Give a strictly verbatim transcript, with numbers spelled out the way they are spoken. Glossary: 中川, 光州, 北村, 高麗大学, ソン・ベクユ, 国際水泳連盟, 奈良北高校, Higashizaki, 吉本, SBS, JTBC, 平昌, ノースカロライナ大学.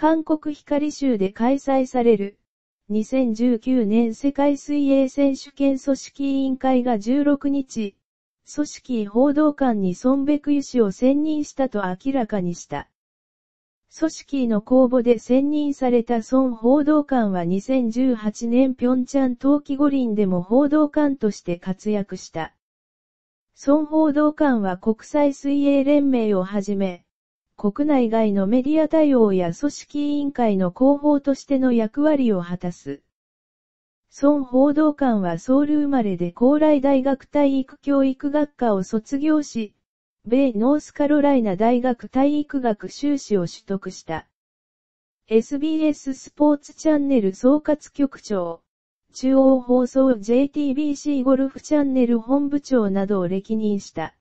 韓国光州で開催されるにせんじゅうきゅうねん世界水泳選手権組織委員会がじゅうろくにち、組織報道官にソン・ベクユ氏を選任したと明らかにした。組織の公募で選任されたソン報道官はにせんじゅうはちねん平昌冬季五輪でも報道官として活躍した。ソン報道官は国際水泳連盟をはじめ、国内外のメディア対応や組織委員会の広報としての役割を果たす。孫報道官はソウル生まれで高麗大学体育教育学科を卒業し、米ノースカロライナ大学体育学修士を取得した。エスビーエス スポーツチャンネル総括局長、中央放送 ジェイティービーシー ゴルフチャンネル本部長などを歴任した。